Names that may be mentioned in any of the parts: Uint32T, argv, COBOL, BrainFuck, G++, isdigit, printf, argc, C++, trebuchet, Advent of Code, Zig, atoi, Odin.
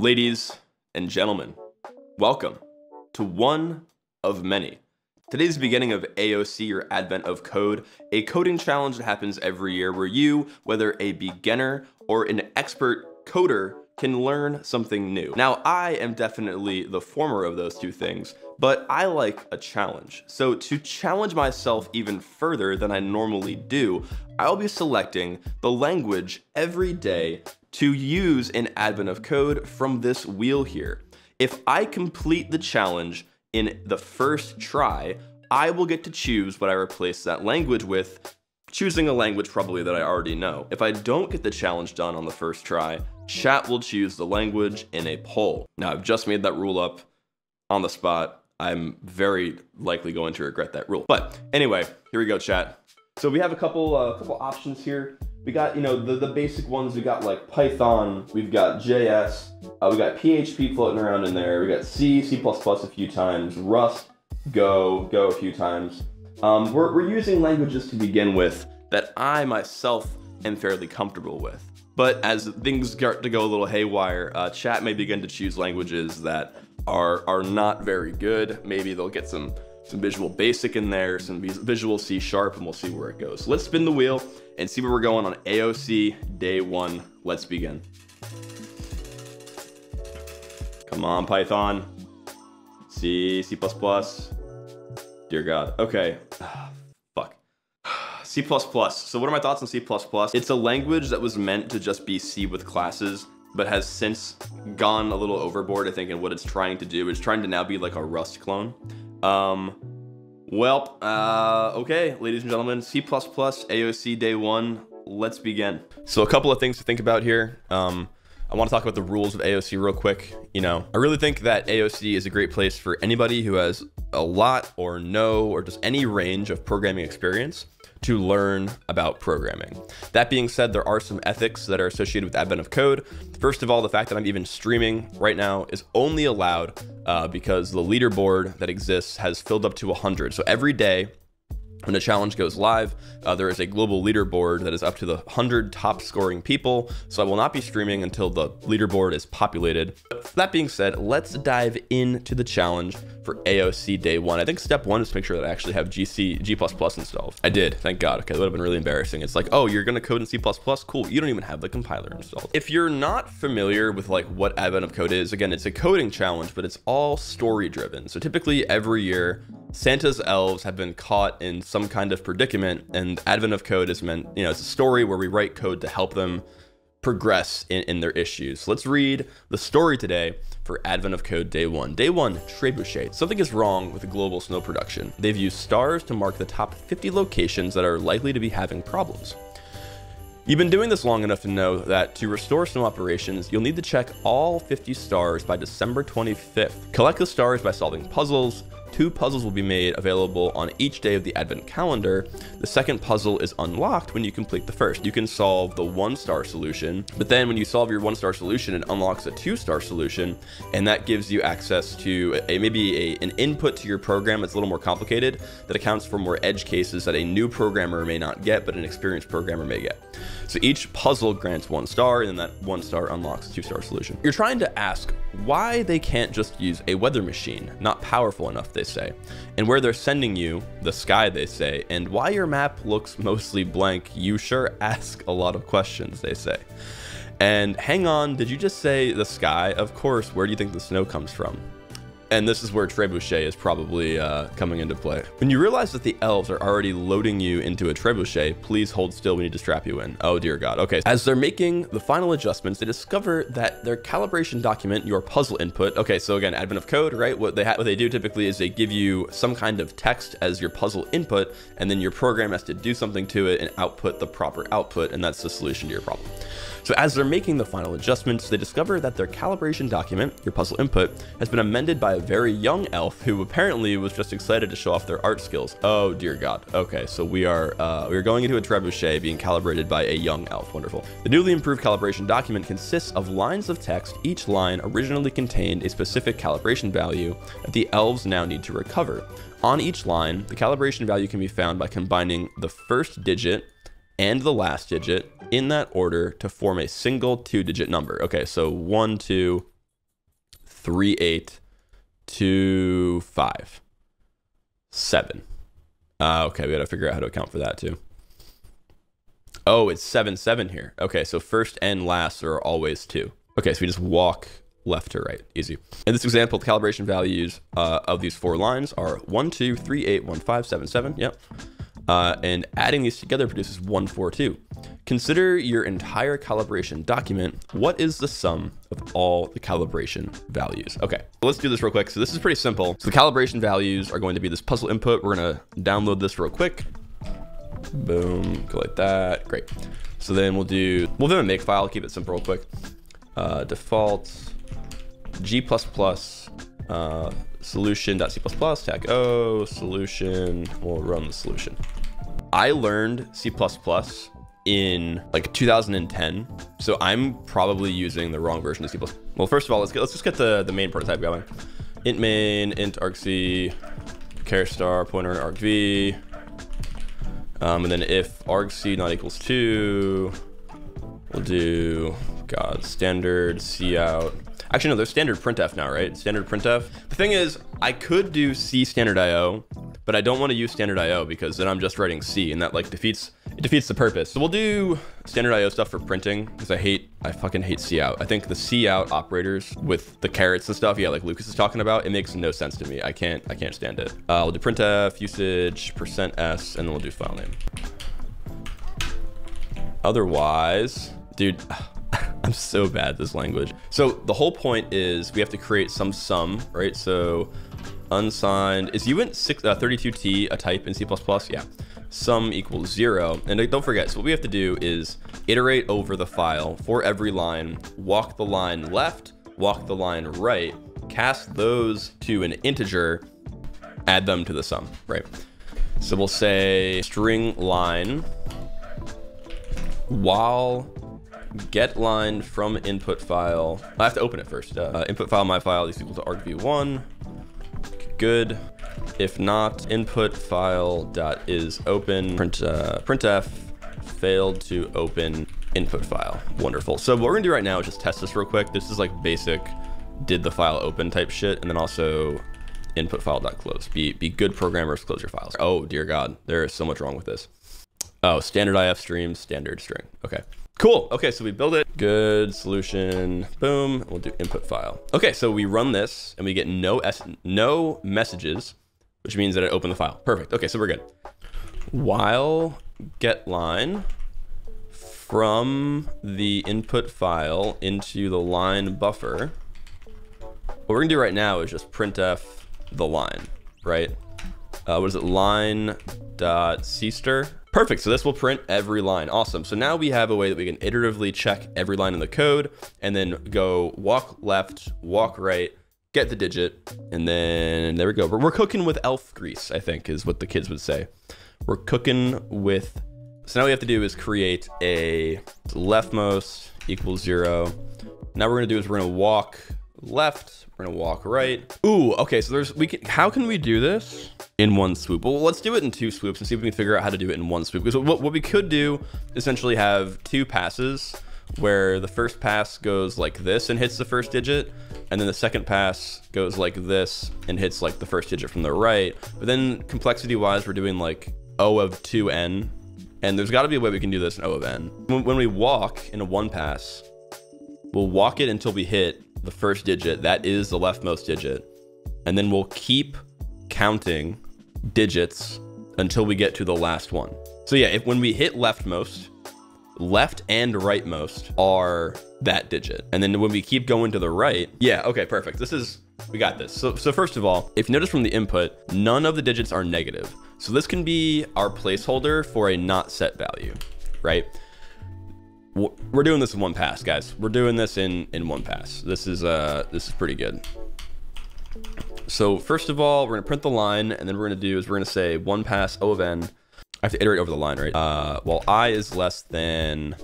Ladies and gentlemen, welcome to one of many. Today's the beginning of AOC, or Advent of Code, a coding challenge that happens every year where you, whether a beginner or an expert coder, can learn something new. Now, I am definitely the former of those two things, but I like a challenge. So to challenge myself even further than I normally do, I'll be selecting the language every day to use in Advent of Code from this wheel here. If I complete the challenge in the first try, I will get to choose what I replace that language with, choosing a language probably that I already know. If I don't get the challenge done on the first try, chat will choose the language in a poll. Now, I've just made that rule up on the spot. I'm very likely going to regret that rule. But anyway, here we go, chat. So we have a couple options here. We got, you know, the basic ones. We got like Python, we've got JS, we got PHP floating around in there. We got C, C++ a few times, Rust, Go a few times. We're using languages to begin with that I myself am fairly comfortable with. But as things start to go a little haywire, chat may begin to choose languages that are not very good. Maybe they'll get some Visual Basic in there, some Visual C Sharp, and we'll see where it goes. So let's spin the wheel and see where we're going on AOC day one. Let's begin. Come on, Python, C, C++. Dear God, okay. Fuck. C++. So what are my thoughts on C++? It's a language that was meant to just be C with classes, but has since gone a little overboard, I think, in what it's trying to do. It's trying to now be like a Rust clone. Okay, ladies and gentlemen, C++ AOC day one, let's begin. So a couple of things to think about here. I want to talk about the rules of AOC real quick. You know, I really think that AOC is a great place for anybody who has a lot or no, or just any range of programming experience to learn about programming. That being said, there are some ethics that are associated with Advent of Code. First of all, the fact that I'm even streaming right now is only allowed because the leaderboard that exists has filled up to 100. So every day when the challenge goes live, there is a global leaderboard that is up to the 100 top scoring people. So I will not be streaming until the leaderboard is populated. But that being said, let's dive into the challenge for AOC day one. I think step one is to make sure that I actually have G++ installed. I did, thank God. Okay, that would have been really embarrassing. It's like, oh, you're gonna code in C++? Cool, you don't even have the compiler installed. If you're not familiar with like what Advent of Code is, again, it's a coding challenge, but it's all story driven. So typically every year, Santa's elves have been caught in some kind of predicament, and Advent of Code is meant, you know, it's a story where we write code to help them progress in their issues. So let's read the story today for Advent of Code day one. Day one, trebuchet. Something is wrong with the global snow production. They've used stars to mark the top 50 locations that are likely to be having problems. You've been doing this long enough to know that to restore snow operations, you'll need to check all 50 stars by December 25th. Collect the stars by solving puzzles. Two puzzles will be made available on each day of the Advent calendar. The second puzzle is unlocked when you complete the first. You can solve the 1-star solution, but then when you solve your 1-star solution, it unlocks a 2-star solution, and that gives you access to maybe an input to your program that's a little more complicated, that accounts for more edge cases that a new programmer may not get, but an experienced programmer may get. So each puzzle grants 1 star, and then that 1 star unlocks a 2-star solution. You're trying to ask why they can't just use a weather machine, not powerful enough, they say, and where they're sending you, the sky, they say, and why your map looks mostly blank. You sure ask a lot of questions, they say. And hang on, did you just say the sky? Of course, where do you think the snow comes from? And this is where trebuchet is probably coming into play. When you realize that the elves are already loading you into a trebuchet, please hold still, we need to strap you in. Oh dear God, okay. As they're making the final adjustments, they discover that their calibration document, your puzzle input, okay, so again, Advent of Code, right? What they do typically is they give you some kind of text as your puzzle input, and then your program has to do something to it and output the proper output, and that's the solution to your problem. So as they're making the final adjustments, they discover that their calibration document, your puzzle input, has been amended by a very young elf who apparently was just excited to show off their art skills. Oh dear God. Okay, so we are going into a trebuchet being calibrated by a young elf. Wonderful. The newly improved calibration document consists of lines of text. Each line originally contained a specific calibration value that the elves now need to recover. On each line, the calibration value can be found by combining the first digit and the last digit in that order to form a single 2-digit number. Okay, so 1, 2, 3825 7. Okay, we gotta figure out how to account for that too. Oh, it's 7 7 here. Okay, so first and last are always 2. Okay, so we just walk left to right, easy. In this example, the calibration values of these 4 lines are 1 2 3 8 1 5 7 7. Yep. And adding these together produces 1 4 2. Consider your entire calibration document. What is the sum of all the calibration values? Okay, let's do this real quick. So this is pretty simple. So the calibration values are going to be this puzzle input. We're gonna download this real quick. Boom, go like that. Great. So then we'll do a make file. Keep it simple, real quick. Default G++ solution.c++ tag O solution. We'll run the solution. I learned C++ in like 2010, so I'm probably using the wrong version of C++. Well, first of all, let's just get the main prototype going. Int main, int argc, char star pointer argv, and then if argc not equals 2, we'll do standard c out. Actually, no, there's standard printf now, right? Standard printf. The thing is, I could do C standard IO, but I don't want to use standard IO because then I'm just writing C, and that like defeats the purpose. So we'll do standard IO stuff for printing because I fucking hate C out. I think the C out operators with the carrots and stuff, yeah, like Lucas is talking about, it makes no sense to me. I can't stand it. We'll do printf, usage, %s, and then we'll do file name. Otherwise, dude, I'm so bad at this language. So the whole point is we have to create some sum, right? So unsigned, is Uint32T a type in C++? Yeah, sum equals 0. And don't forget, so what we have to do is iterate over the file for every line, walk the line left, walk the line right, cast those to an integer, add them to the sum, right? So we'll say string line while get line from input file. I have to open it first. Input file, my file is equal to argv1. Good. If not, input file dot is open. Printf failed to open input file. Wonderful. So what we're gonna do right now is just test this real quick. This is like basic did the file open type shit, and then also input file dot close. Be good programmers, close your files. Oh dear God, there is so much wrong with this. Oh, standard ifstream, standard string. Okay. Cool. Okay, so we build it. Good solution. Boom. We'll do input file. Okay, so we run this and we get no messages, which means that it opened the file. Perfect. Okay, so we're good. While get line from the input file into the line buffer, what we're gonna do right now is just printf the line, right? What is it? Line dot cster. Perfect, so this will print every line. Awesome, so now we have a way that we can iteratively check every line in the code and then go walk left, walk right, get the digit, and then there we go. But we're cooking with elf grease, I think is what the kids would say. We're cooking with, so now we have to do is create a leftmost equals 0. Now we're gonna do is we're gonna walk left, we're gonna walk right. Ooh, okay, so how can we do this in one swoop? Well, let's do it in 2 swoops and see if we can figure out how to do it in 1 swoop. Because what we could do, essentially have 2 passes where the first pass goes like this and hits the first digit. And then the second pass goes like this and hits like the first digit from the right. But then complexity wise, we're doing like O of 2N. And there's gotta be a way we can do this in O of N. When we walk in a 1 pass, we'll walk it until we hit the first digit. That is the leftmost digit. And then we'll keep counting digits until we get to the last one. So yeah, when we hit leftmost, left and rightmost are that digit. And then when we keep going to the right, yeah, okay, perfect. We got this. So first of all, if you notice from the input, none of the digits are negative. So this can be our placeholder for a not set value, right? We're doing this in 1 pass, guys. We're doing this in 1 pass. This is pretty good. So first of all, we're gonna print the line, and then we're gonna say 1 pass O of N. I have to iterate over the line, right? While I is less than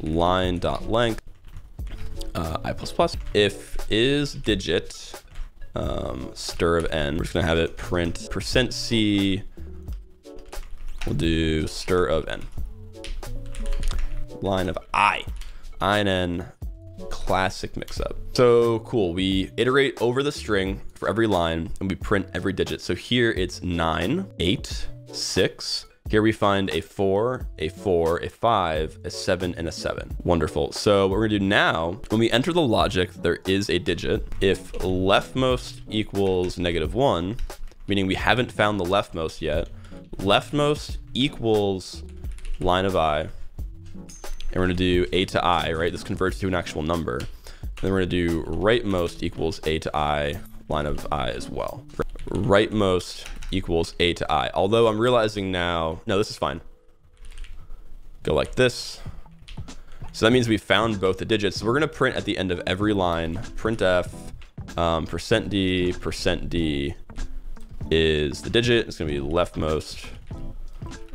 line dot length, I plus plus. If is digit stir of N, we're just gonna have it print %c. We'll do stir of N. Line of I, I and N Classic mix up. So cool. We iterate over the string for every line and we print every digit. So here it's 9, 8, 6. Here we find a 4, a 4, a 5, a 7, and a 7. Wonderful. So what we're gonna do now, when we enter the logic, there is a digit. If leftmost equals -1, meaning we haven't found the leftmost yet, leftmost equals line of I. And we're gonna do A to I, right? This converts to an actual number. And then we're gonna do rightmost equals A to I, line of I as well. Rightmost equals A to I. Although I'm realizing now, no, this is fine. Go like this. So that means we found both the digits. So we're gonna print at the end of every line, printf, %d is the digit. It's gonna be leftmost,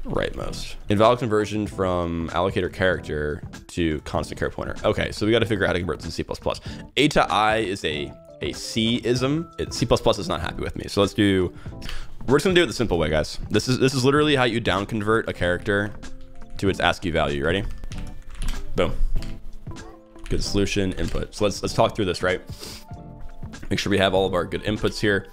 rightmost. Invalid conversion from allocator character to constant char pointer. Okay, so we gotta figure out how to convert this in C++. A to I is a C-ism. C++ is not happy with me. So let's do, we're just gonna do it the simple way, guys. This is literally how you down convert a character to its ASCII value. Ready? Boom. Good solution input. So let's talk through this, right? Make sure we have all of our good inputs here.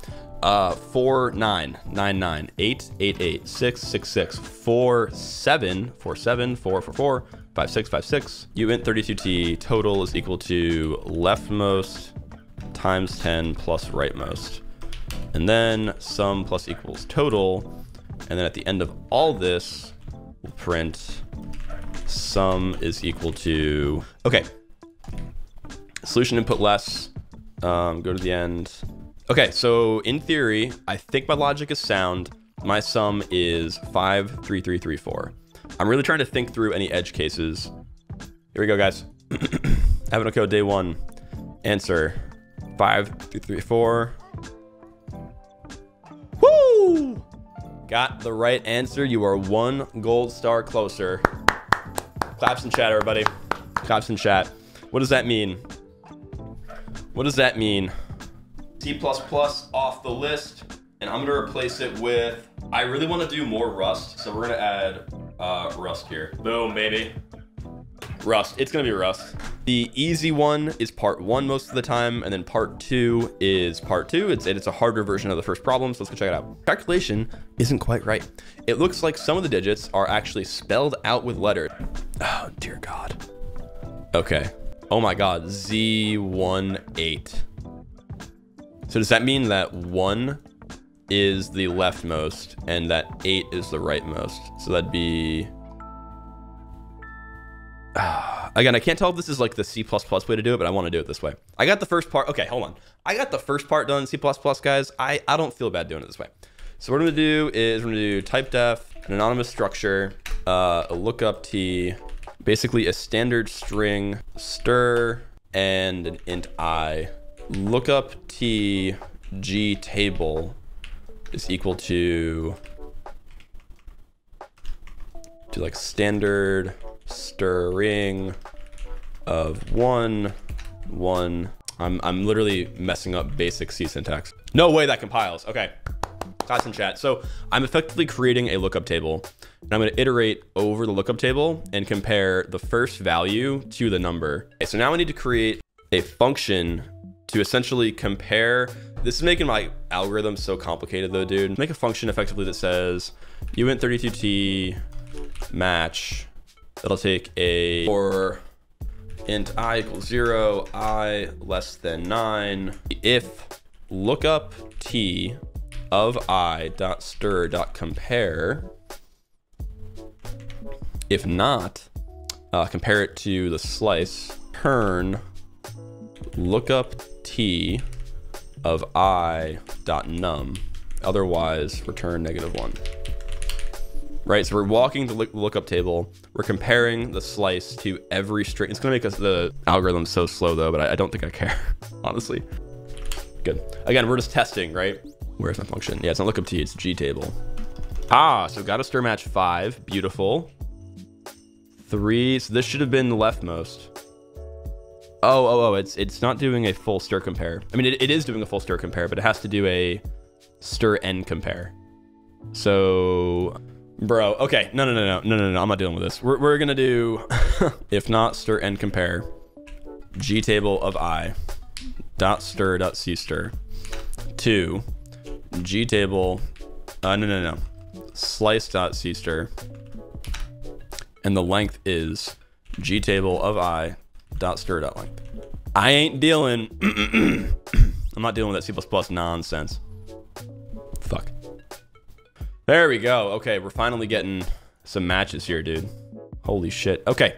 4, 9, 9, 9, 8, 8, 8, 6, 6, 6, 4, 7, 4, 4, 4, 5, 6, 5, 6. Uint32T total is equal to leftmost times 10 plus rightmost, and then sum plus equals total, and then at the end of all this we'll print sum is equal to, okay, solution input less, go to the end. Okay, so in theory, I think my logic is sound. My sum is 5, 3, 3, 3, 4. I'm really trying to think through any edge cases. Here we go, guys. Advent of Code day 1. Answer 5, 3, 3, 4. Woo! Got the right answer. You are 1 gold star closer. Claps in chat, everybody. Claps in chat. What does that mean? What does that mean? C++ off the list, and I'm gonna replace it with, I really wanna do more Rust, so we're gonna add Rust here. Boom, baby. Rust, it's gonna be Rust. The easy one is part 1 most of the time, and then part 2 is part 2. It's a harder version of the first problem, so let's go check it out. Calculation isn't quite right. It looks like some of the digits are actually spelled out with letters. Oh, dear God. Okay. Oh my God, Z18. So does that mean that 1 is the leftmost and that 8 is the rightmost? So that'd be... Again, I can't tell if this is like the C++ way to do it, but I want to do it this way. I got the first part. Okay, hold on. I got the first part done in C++, guys. I don't feel bad doing it this way. So what I'm going to do is we're going to do typedef, an anonymous structure, a lookup t, basically a standard string, stir, and an int I. Lookup t g table is equal to like standard string of 1, 1. I'm literally messing up basic C syntax. No way that compiles. Okay, class in chat. So I'm effectively creating a lookup table, and I'm going to iterate over the lookup table and compare the first value to the number. Okay, so now I need to create a function to essentially compare. This is making my algorithm so complicated though, dude. Make a function effectively that says uint32t match. It'll take a for int I equals 0, I less than 9. If lookup t of I dot stir dot compare, if not, compare it to the slice, turn lookup t of I dot num, otherwise return -1. Right, so we're walking the lookup table, we're comparing the slice to every string. It's gonna make us the algorithm so slow though, but I don't think I care, honestly. Good. Again, we're just testing, right? Where's my function? Yeah, it's not lookup t, it's g table. Ah, so got a stir match 5, beautiful. 3, so this should have been the leftmost. Oh, it's not doing a full stir compare. I mean, it is doing a full stir compare, but it has to do a stir end compare. So, bro, okay, no, I'm not dealing with this. We're gonna do, if not stir end compare, gtable of I dot stir dot cstir to gtable slice dot cstir, and the length is gtable of I dot stir dot length. I ain't dealing I'm not dealing with that C++ nonsense. Fuck. There we go. Okay, we're finally getting some matches here, dude. Holy shit. Okay,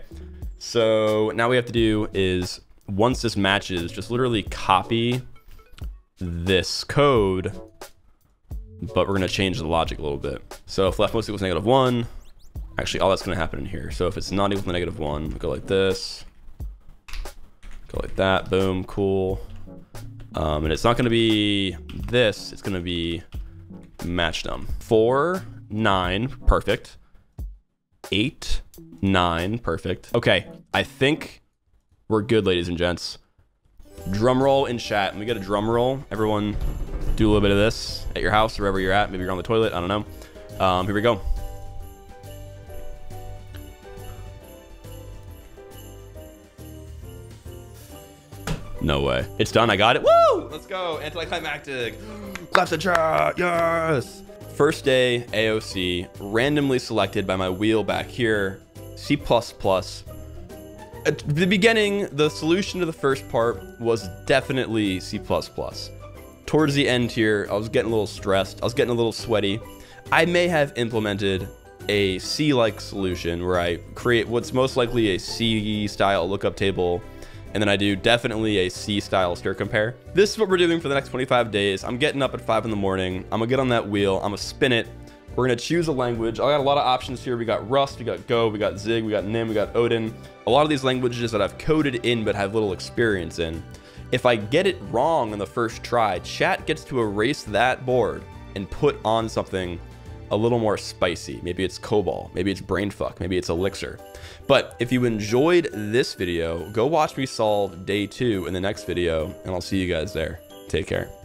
so now we have to do is, once this matches, just literally copy this code, but we're gonna change the logic a little bit. So if leftmost equals -1, actually all that's gonna happen in here. So if it's not equal to -1, we'll go like this, go like that, boom, cool. And it's not gonna be this, it's gonna be match num. 4, 9, perfect. 8, 9, perfect. Okay, I think we're good, ladies and gents. Drum roll in chat. When we get a drum roll, everyone do a little bit of this at your house, wherever you're at. Maybe you're on the toilet, I don't know. Here we go. No way. It's done, I got it. Woo! Let's go, anticlimactic. Clap the chat, yes! First day, AOC, randomly selected by my wheel back here, C++. At the beginning, the solution to the first part was definitely C++. Towards the end here, I was getting a little stressed. I was getting a little sweaty. I may have implemented a C-like solution where I create what's most likely a C-style lookup table, and then I do definitely a C-style stir compare. This is what we're doing for the next 25 days. I'm getting up at 5 in the morning. I'm gonna get on that wheel. I'm gonna spin it. We're gonna choose a language. I got a lot of options here. We got Rust, we got Go, we got Zig, we got Nim, we got Odin. A lot of these languages that I've coded in but have little experience in. If I get it wrong on the first try, chat gets to erase that board and put on something a little more spicy. Maybe it's COBOL, maybe it's BrainFuck, maybe it's Elixir. But if you enjoyed this video, go watch me solve day 2 in the next video, and I'll see you guys there. Take care.